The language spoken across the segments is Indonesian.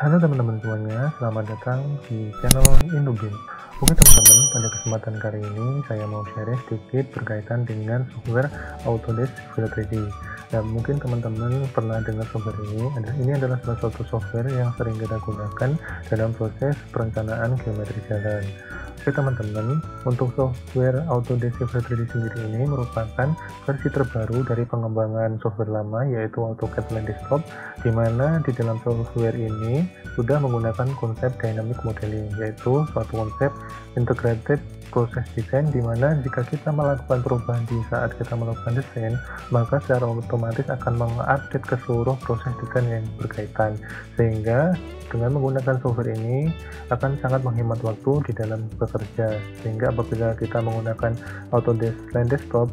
Halo teman-teman semuanya, selamat datang di channel INDOBIM. Oke teman-teman, pada kesempatan kali ini saya mau share sedikit berkaitan dengan software Autodesk Civil 3D. Nah, mungkin teman-teman pernah dengar software ini. Ini adalah salah satu software yang sering kita gunakan dalam proses perencanaan geometri jalan. Oke teman-teman, untuk software Autodesk Civil 3D sendiri ini merupakan versi terbaru dari pengembangan software lama, yaitu AutoCAD Land Desktop, di mana di dalam software ini sudah menggunakan konsep Dynamic Modeling, yaitu suatu konsep integrated proses desain, di mana jika kita melakukan perubahan di saat kita melakukan desain, maka secara otomatis akan mengupdate ke seluruh proses desain yang berkaitan, sehingga dengan menggunakan software ini akan sangat menghemat waktu di dalam bekerja. Sehingga apabila kita menggunakan Autodesk Land Desktop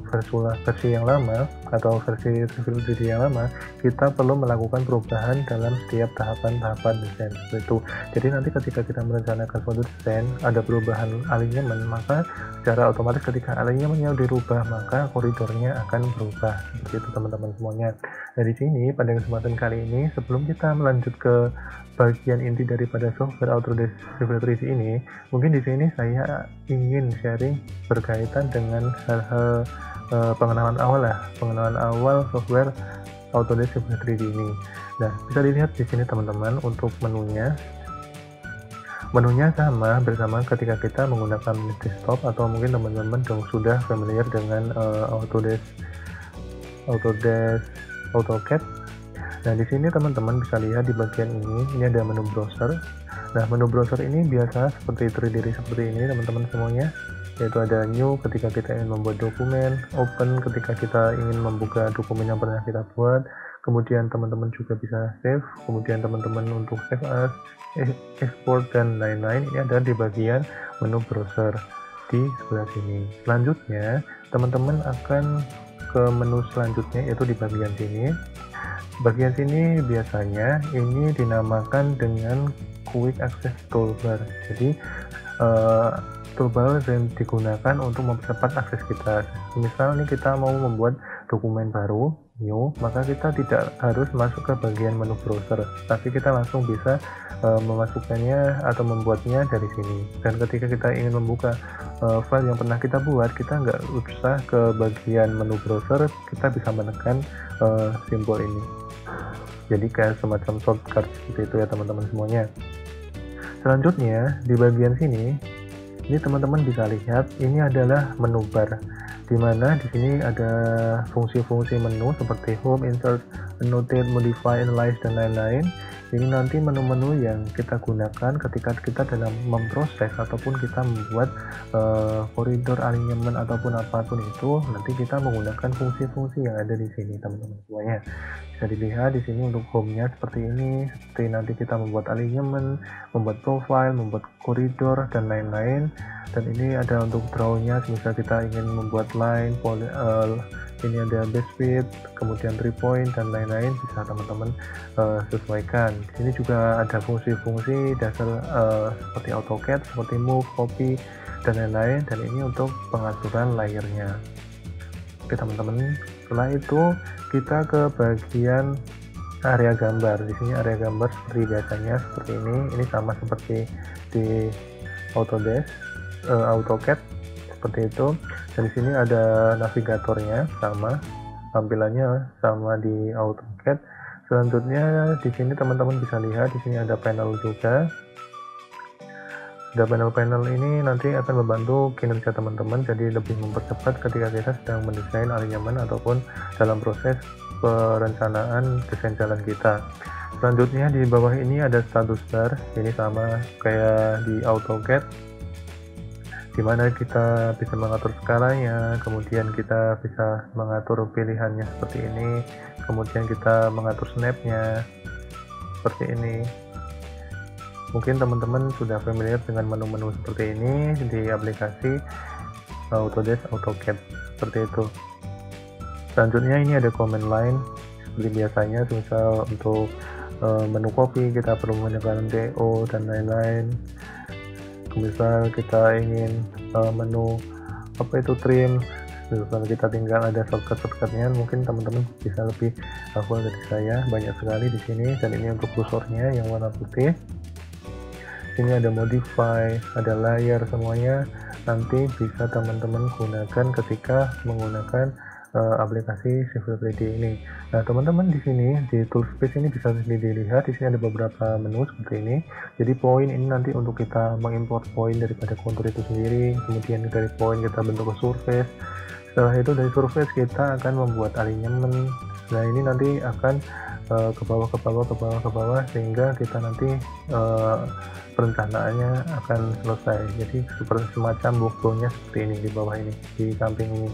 versi yang lama atau versi Civil 3D yang lama, kita perlu melakukan perubahan dalam setiap tahapan-tahapan desain seperti itu. Jadi nanti ketika kita merencanakan suatu desain, ada perubahan alignment, maka secara otomatis ketika alignmentnya dirubah, maka koridornya akan berubah. Seperti itu teman-teman semuanya. Dari sini pada kesempatan kali ini, sebelum kita melanjut ke bagian inti daripada software Autodesk Civil 3D ini, mungkin di sini saya ingin sharing berkaitan dengan hal-hal pengenalan awal software Autodesk Civil 3D ini. Nah, bisa dilihat di sini teman-teman untuk menunya. Menunya sama bersama ketika kita menggunakan desktop, atau mungkin teman-teman sudah familiar dengan AutoCAD. Nah, di sini teman-teman bisa lihat di bagian ini ada menu browser. Nah, menu browser ini biasa seperti terdiri seperti ini teman-teman semuanya, yaitu ada new ketika kita ingin membuat dokumen, open ketika kita ingin membuka dokumen yang pernah kita buat, kemudian teman-teman juga bisa save, kemudian teman-teman untuk save as, export, dan lain-lain. Ini ada di bagian menu browser di sebelah sini. Selanjutnya teman-teman akan ke menu selanjutnya, yaitu di bagian sini. Bagian sini biasanya ini dinamakan dengan Quick Access Toolbar. Jadi toolbar yang digunakan untuk mempercepat akses kita. Misal nih kita mau membuat dokumen baru, new, maka kita tidak harus masuk ke bagian menu browser, tapi kita langsung bisa memasukkannya atau membuatnya dari sini. Dan ketika kita ingin membuka file yang pernah kita buat, kita nggak usah ke bagian menu browser, kita bisa menekan simbol ini. Jadi kayak semacam shortcut seperti itu ya teman-teman semuanya. Selanjutnya di bagian sini, ini teman-teman bisa lihat ini adalah menu bar, dimana di sini ada fungsi-fungsi menu seperti home, insert, annotate, modify, analyze, dan lain-lain. Ini nanti menu-menu yang kita gunakan ketika kita dalam memproses ataupun kita membuat koridor alignment ataupun apapun itu, nanti kita menggunakan fungsi-fungsi yang ada di sini teman-teman semuanya. Bisa dilihat di sini untuk home-nya seperti ini, seperti nanti kita membuat alignment, membuat profile, membuat koridor, dan lain-lain. Dan ini ada untuk draw-nya, misal kita ingin membuat line, ini ada base width, kemudian 3 point, dan lain-lain, bisa teman-teman sesuaikan. Di sini juga ada fungsi-fungsi dasar seperti AutoCAD, seperti move, copy, dan lain-lain. Dan ini untuk pengaturan layernya. Oke teman-teman, setelah itu kita ke bagian area gambar. Di sini area gambar seperti biasanya seperti ini. Ini sama seperti di Autodesk AutoCAD seperti itu. Dan di sini ada navigatornya, sama tampilannya sama di AutoCAD. Selanjutnya di sini teman-teman bisa lihat di sini ada panel juga. Ada panel-panel ini nanti akan membantu kinerja teman-teman, jadi lebih mempercepat ketika kita sedang mendesain alignment ataupun dalam proses perencanaan desain jalan kita. Selanjutnya di bawah ini ada status bar. Ini sama kayak di AutoCAD, dimana kita bisa mengatur skalanya, kemudian kita bisa mengatur pilihannya seperti ini, kemudian kita mengatur snapnya seperti ini. Mungkin teman-teman sudah familiar dengan menu-menu seperti ini di aplikasi Autodesk AutoCAD seperti itu. Selanjutnya ini ada command line seperti biasanya, misal untuk menu copy kita perlu menekan DO dan lain-lain. Misal kita ingin menu apa itu trim, gitu. Kalau kita tinggal ada shortcut-shortcutnya, mungkin teman-teman bisa lebih awal dari saya. Banyak sekali di sini, dan ini untuk kursornya yang warna putih. Ini ada modify, ada layer, semuanya nanti bisa teman-teman gunakan ketika menggunakan aplikasi Civil 3D ini. Nah, teman-teman di sini di tool space ini bisa dilihat di sini ada beberapa menu seperti ini. Jadi poin ini nanti untuk kita mengimpor poin daripada kontur itu sendiri. Kemudian dari poin kita bentuk ke surface. Setelah itu dari surface kita akan membuat alignment. Nah, ini nanti akan ke bawah sehingga kita nanti perencanaannya akan selesai. Jadi seperti semacam workflow-nya seperti ini di bawah ini, di samping ini.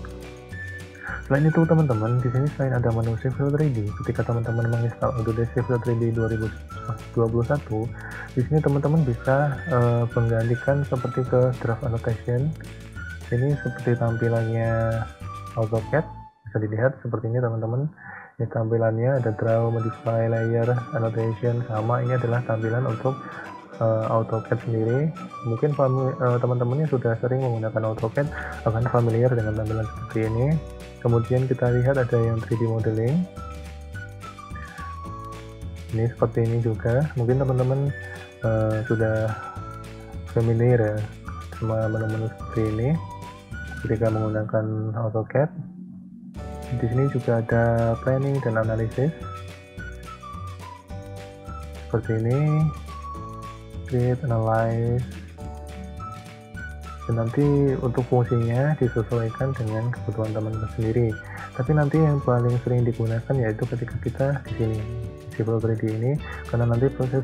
Selain itu teman-teman, di sini selain ada menu Civil 3D, ketika teman-teman menginstal Autodesk Civil 3D 2021, di sini teman-teman bisa menggantikan seperti ke draft annotation. Ini seperti tampilannya AutoCAD, bisa dilihat seperti ini teman-teman. Ini tampilannya ada draw, modify, layer, annotation, sama ini adalah tampilan untuk AutoCAD sendiri. Mungkin teman-temannya sudah sering menggunakan AutoCAD akan familiar dengan tampilan seperti ini. Kemudian kita lihat ada yang 3D modeling. Ini seperti ini juga. Mungkin teman-teman sudah familiar ya sama menu-menu seperti ini ketika menggunakan AutoCAD. Di sini juga ada planning dan analisis. Seperti ini. Create, analyze, dan nanti untuk fungsinya disesuaikan dengan kebutuhan teman-teman sendiri. Tapi nanti yang paling sering digunakan yaitu ketika kita di sini Civil 3D ini, karena nanti proses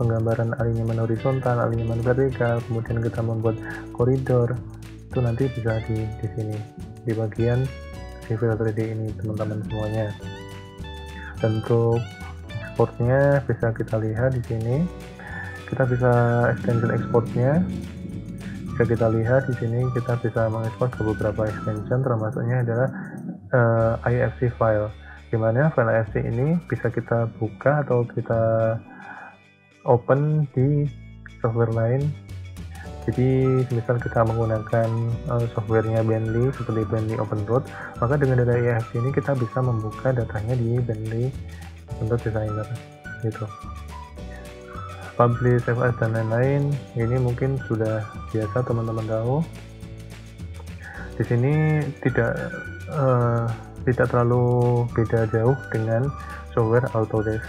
penggambaran alignment horizontal, alignment vertikal, kemudian kita membuat koridor itu nanti bisa di sini di bagian Civil 3D ini teman-teman semuanya. Dan untuk exportnya bisa kita lihat di sini. Kita bisa extension exportnya. Jika kita lihat di sini, kita bisa mengekspor ke beberapa extension, termasuknya adalah IFC file. Dimana file IFC ini bisa kita buka atau kita open di software lain. Jadi misal kita menggunakan softwarenya Bentley seperti Bentley Open Road, maka dengan data IFC ini kita bisa membuka datanya di Bentley untuk designer gitu. Publish, save as, dan lain-lain. Ini mungkin sudah biasa teman-teman tahu. Di sini tidak terlalu beda jauh dengan software Autodesk.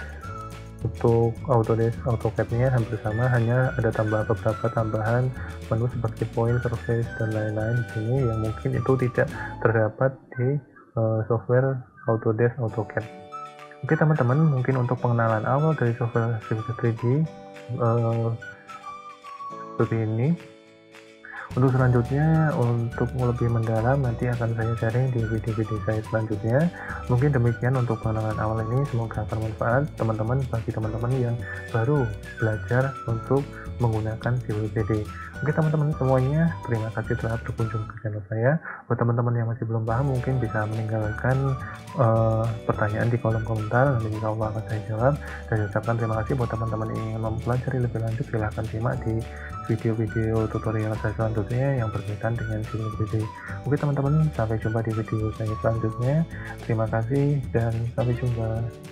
Untuk Autodesk AutoCAD-nya hampir sama, hanya ada beberapa tambahan menu seperti point, surface, dan lain-lain di sini yang mungkin itu tidak terdapat di software Autodesk AutoCAD. Oke teman-teman, mungkin untuk pengenalan awal dari software Civil 3D. Seperti ini. Untuk selanjutnya, untuk lebih mendalam nanti akan saya sharing di video-video saya selanjutnya. Mungkin demikian untuk pengenalan awal ini, semoga bermanfaat teman-teman, bagi teman-teman yang baru belajar untuk menggunakan Civil 3D. Oke teman-teman semuanya, terima kasih telah berkunjung ke channel saya. Buat teman-teman yang masih belum paham, mungkin bisa meninggalkan pertanyaan di kolom komentar, nanti insya Allah akan saya jawab. Dan ucapkan terima kasih buat teman-teman yang ingin mempelajari lebih lanjut, silahkan simak di video-video tutorial saya selanjutnya yang berkaitan dengan Civil 3D. Oke teman-teman, sampai jumpa di video saya selanjutnya. Terima kasih dan sampai jumpa.